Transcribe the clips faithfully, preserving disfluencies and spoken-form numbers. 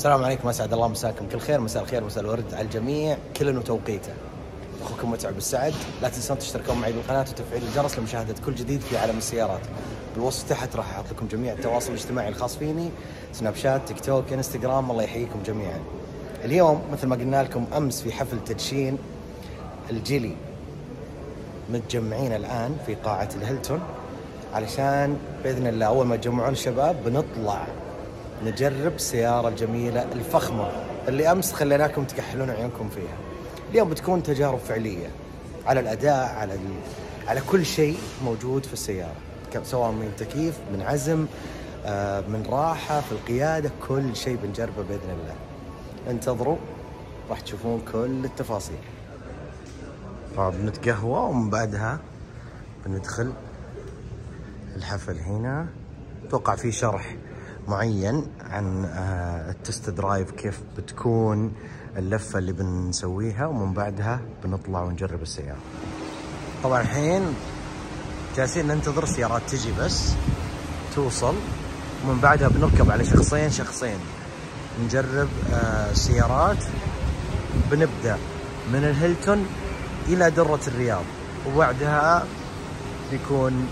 السلام عليكم، اسعد الله مساكم كل خير. مساء الخير، مساء الورد على الجميع، كل وتوقيته. اخوكم متعب السعد. لا تنسون تشتركون معي بالقناه وتفعيل الجرس لمشاهده كل جديد في عالم السيارات. بالوصف تحت راح احط لكم جميع التواصل الاجتماعي الخاص فيني، سناب شات، تيك توك، انستغرام. الله يحييكم جميعا. اليوم مثل ما قلنا لكم امس في حفل تدشين الجيلي، متجمعين الان في قاعه الهيلتون علشان باذن الله اول ما يتجمعون الشباب بنطلع نجرب السيارة الجميلة الفخمة اللي أمس خليناكم تكحلون عيونكم فيها. اليوم بتكون تجارب فعلية على الأداء، على على كل شيء موجود في السيارة، سواء من تكييف، من عزم، من راحة في القيادة، كل شيء بنجربه بإذن الله. انتظروا راح تشوفون كل التفاصيل. طبعا بنتقهوى ومن بعدها بندخل الحفل. هنا أتوقع في شرح معين عن التست درايف، كيف بتكون اللفه اللي بنسويها، ومن بعدها بنطلع ونجرب السياره. طبعا الحين جالسين ننتظر السيارات تجي بس توصل، ومن بعدها بنركب على شخصين شخصين نجرب السيارات. بنبدا من الهيلتون الى درة الرياض، وبعدها بيكون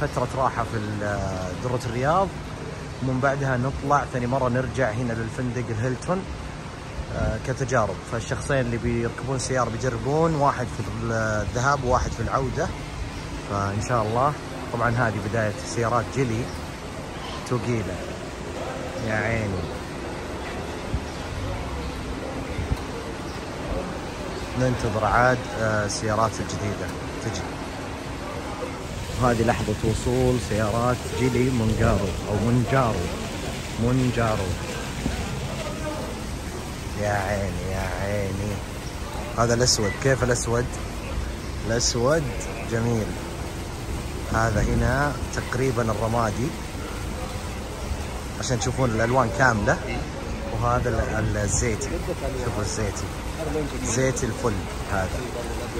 فترة راحة في درة الرياض، ومن بعدها نطلع ثاني مرة نرجع هنا للفندق الهيلتون كتجارب. فالشخصين اللي بيركبون سيارة بيجربون، واحد في الذهاب وواحد في العودة. فإن شاء الله. طبعا هذه بداية سيارات جيلي ثقيلة يا عيني. ننتظر عاد السيارات الجديدة تجي. هذه لحظة وصول سيارات جيلي مونجارو أو مونجارو مونجارو. يا عيني يا عيني، هذا الأسود، كيف الأسود؟ الأسود جميل. هذا هنا تقريبا الرمادي عشان تشوفون الألوان كاملة، وهذا الزيتي. شوفوا الزيتي، زيتي الفل. هذا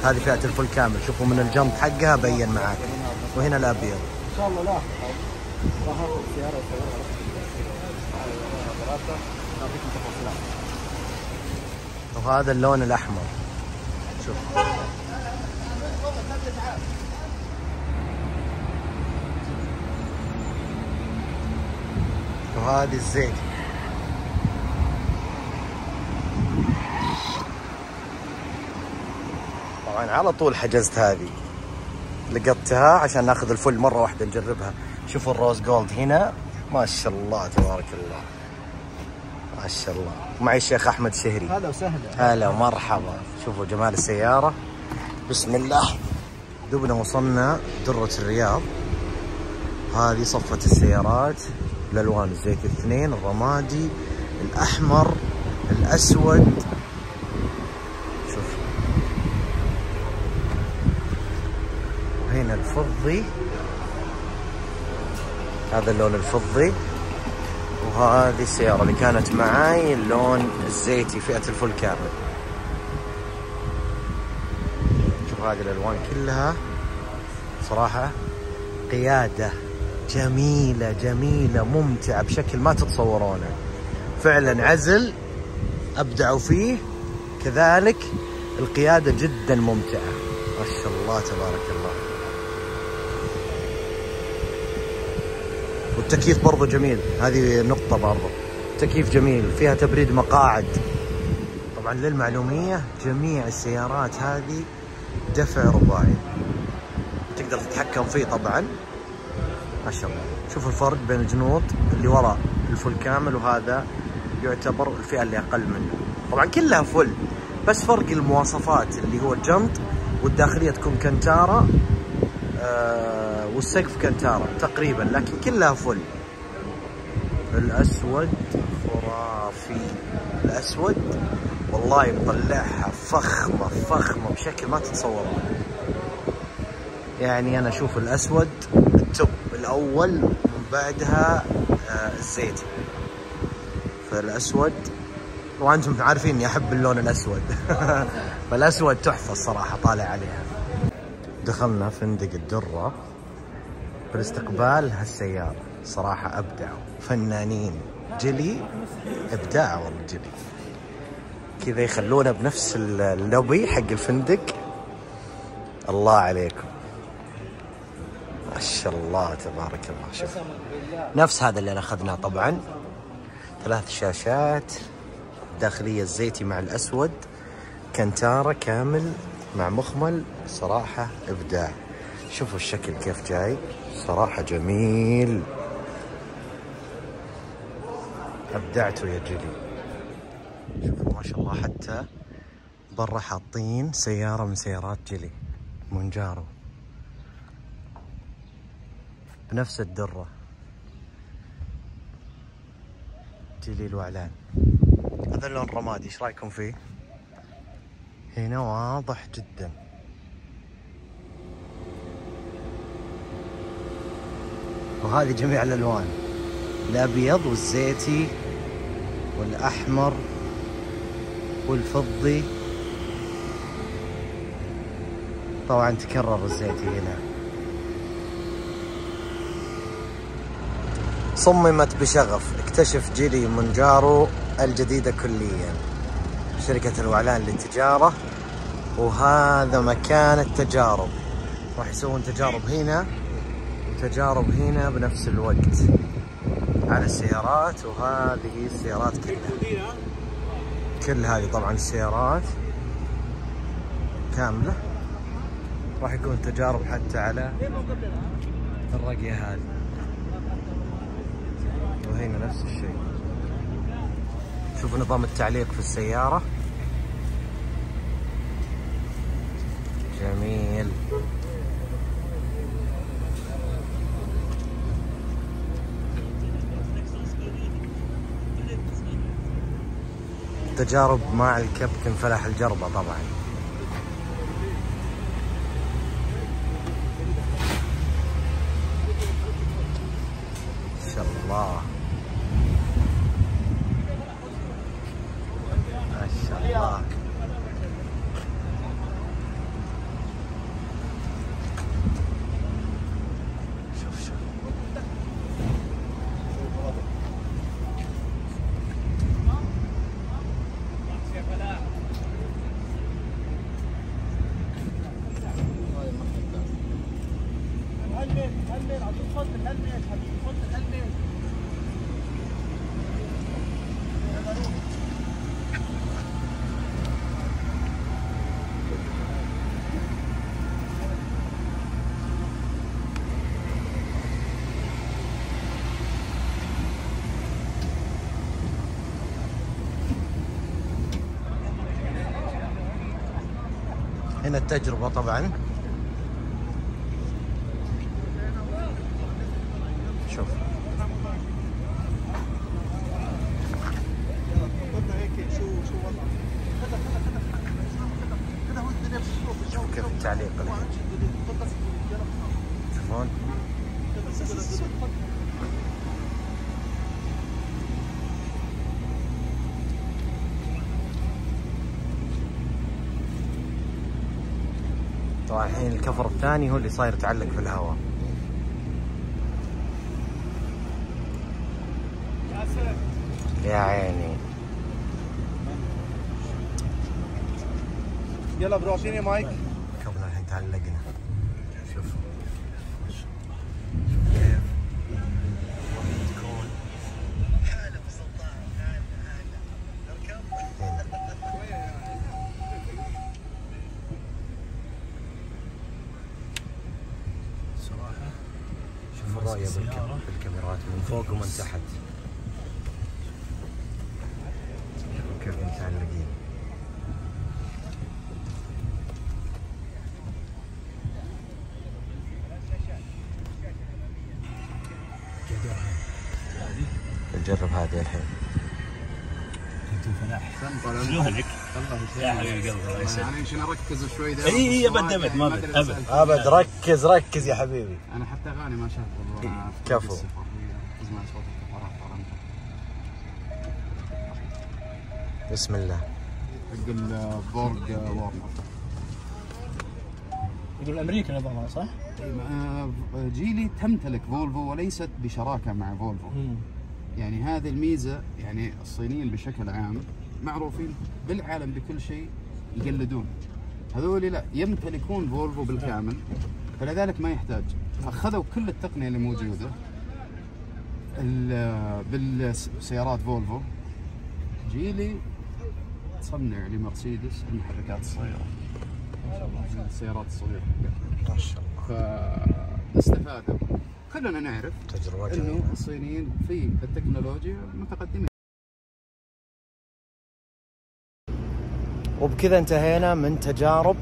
هذه فئة الفل كامل، شوفوا من الجنب حقها بين معاك. وهنا الابيض ان شاء الله لا راح السياره وسياره. وهذا اللون الاحمر، شوف. وهذه الزيت. طبعا على طول حجزت هذه، لقطتها عشان ناخذ الفل مره واحده نجربها. شوفوا الروز جولد هنا، ما شاء الله تبارك الله، ما شاء الله. معي الشيخ احمد الشهري، هلا وسهلا. هلا ومرحبا. شوفوا جمال السياره، بسم الله. دوبنا وصلنا درة الرياض. هذه صفه السيارات الالوان الزيت الاثنين، الرمادي، الاحمر، الاسود. هنا الفضي، هذا اللون الفضي. وهذه السيارة اللي كانت معاي اللون الزيتي فئة الفل كامل. شوف هذه الألوان كلها صراحة قيادة جميلة جميلة ممتعة بشكل ما تتصورونه. فعلا عزل أبدعوا فيه، كذلك القيادة جدا ممتعة ما شاء الله تبارك الله. والتكييف برضه جميل، هذه نقطة برضه. التكييف جميل، فيها تبريد مقاعد. طبعا للمعلومية جميع السيارات هذه دفع رباعي، تقدر تتحكم فيه طبعا ما شاء الله. شوف الفرق بين الجنوط اللي وراء الفل كامل، وهذا يعتبر الفئة اللي أقل منه. طبعا كلها فل، بس فرق المواصفات اللي هو الجنط، والداخلية تكون كنتارة آه والسقف كنتارة تقريبا، لكن كلها فل. الأسود خرافي، الأسود والله مطلعها فخمة فخمة بشكل ما تتصورون. يعني أنا أشوف الأسود التوب الأول، من بعدها الزيتي. فالأسود وأنتم عارفين إني أحب اللون الأسود فالأسود تحفة الصراحة طالع عليها. دخلنا فندق الدرة بالاستقبال هالسيارة، صراحة أبدعوا، فنانين. جيلي ابداع والله. جيلي كذا يخلونه بنفس اللوبي حق الفندق. الله عليكم ما شاء الله تبارك الله. شوف نفس هذا اللي انا اخذناه طبعا، ثلاث شاشات، داخليه الزيتي مع الاسود، كنتاره كامل مع مخمل، صراحه ابداع. شوفوا الشكل كيف جاي، صراحه جميل، ابدعتوا يا جيلي. شوفوا ما شاء الله، حتى برا حاطين سياره من سيارات جيلي مونجارو بنفس الدره. جيلي الوعلان هذا اللون رمادي، ايش رايكم فيه؟ هنا واضح جدا. وهذه جميع الالوان، الابيض والزيتي والاحمر والفضي. طبعا تكرر الزيتي هنا. صممت بشغف، اكتشف جيلي مونجارو الجديدة كليا، شركة الوعلان للتجارة. وهذا مكان التجارب، راح يسوون تجارب هنا وتجارب هنا بنفس الوقت على السيارات. وهذه السيارات كلها، كل هذه طبعا السيارات كاملة راح يكون تجارب حتى على الرقية هذه. وهنا نفس الشيء، شوفوا نظام التعليق في السيارة جميل. تجارب مع الكابتن فلاح الجربة طبعا. ما شاء الله ما شاء الله. شوف شوف هنا التجربة طبعا. شوف شوف كيف التعليق اللي هنا، تشوفون طبعا الحين الكفر الثاني هو اللي صاير يتعلق في الهواء. يا عيني يلا برو اعطيني مايك. كفرنا الحين تعلقنا، شوف كيف تكون حالة بالسلطان. هلا هلا نركب. الرؤية بالكاميرات من فوق ومن تحت، شوفوا كيف متعلقين. نجرب هذه الحين. شلوها لك؟ يا حبيب قلبي الله يسلمك. يعني يمكن اركز شوي. اي اي ابد ابد ما ابد ابد ابد ركز ركز يا حبيبي. انا حتى اغاني ما شفت والله. كفو. اسمع صوت الكفرات طبعا. بسم الله. حق البورج وورمر. يقول امريكا نظامها صح؟ جيلي تمتلك فولفو وليست بشراكه مع فولفو. يعني هذه الميزه، يعني الصينيين بشكل عام معروفين بالعالم بكل شيء يقلدون، هذول لا يمتلكون فولفو بالكامل، فلذلك ما يحتاج. اخذوا كل التقنيه اللي موجوده بالسيارات فولفو. جيلي تصنع لمرسيدس المحركات الصغيره، ما شاء الله، السيارات الصغيره ما شاء الله. فاستفادوا، كلنا نعرف انه الصينيين في التكنولوجيا متقدمين. وبكذا انتهينا من تجارب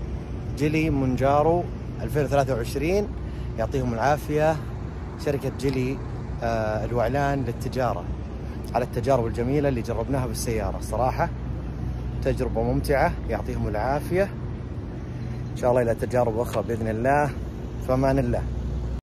جيلي مونجارو ألفين وثلاثة وعشرين. يعطيهم العافية شركة جيلي آه الوعلان للتجارة على التجارب الجميلة اللي جربناها بالسيارة، صراحة تجربة ممتعة، يعطيهم العافية. إن شاء الله إلى تجارب أخرى بإذن الله. فمان الله.